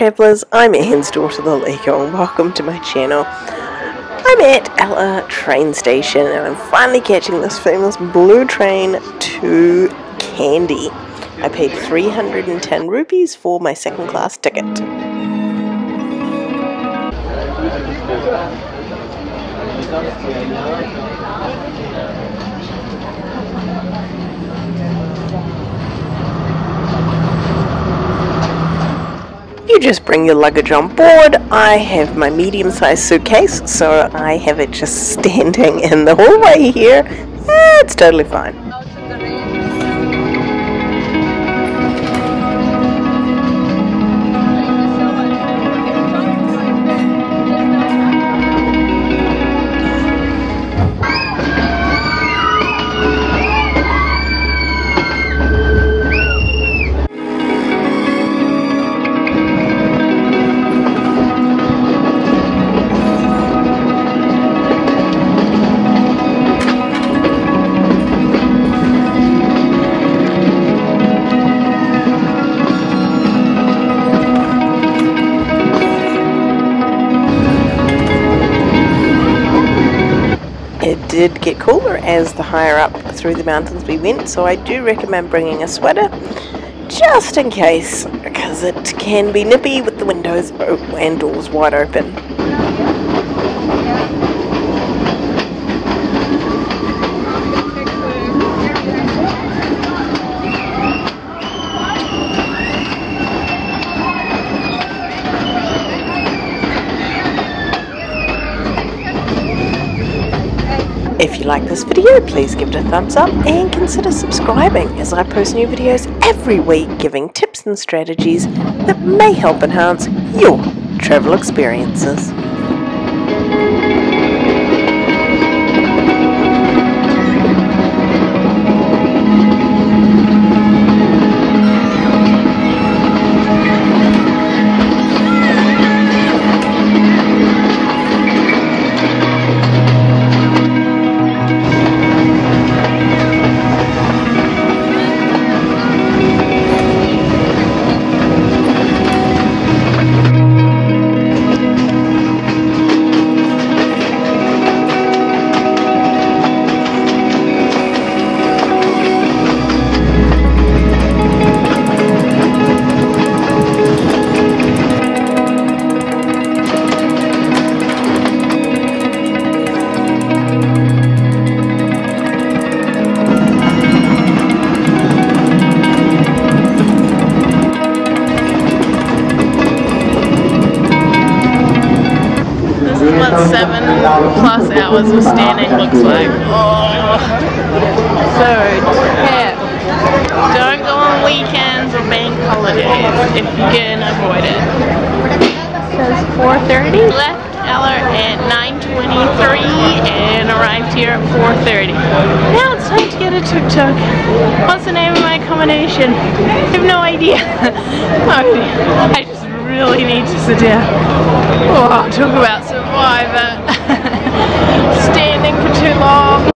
Travellers, I'm Anne's daughter, the Lego, and welcome to my channel. I'm at Ella train station and I'm finally catching this famous blue train to Kandy. I paid 310 rupees for my second class ticket. You just bring your luggage on board. I have my medium-sized suitcase, so I have it just standing in the hallway here. It's totally fine. It did get cooler as the higher up through the mountains we went, so I do recommend bringing a sweater just in case, because it can be nippy with the windows and doors wide open. If you like this video, please give it a thumbs up and consider subscribing as I post new videos every week giving tips and strategies that may help enhance your travel experiences. Plus hours of standing looks like. Oh. So, yeah. Don't go on weekends or bank holidays if you can avoid it. Says 4:30. Left Ella at 9:23 and arrived here at 4:30. Now it's time to get a tuk-tuk. What's the name of my accommodation? I have no idea. Oh, I just really need to sit down. Oh, talk about survivor. Standing for too long.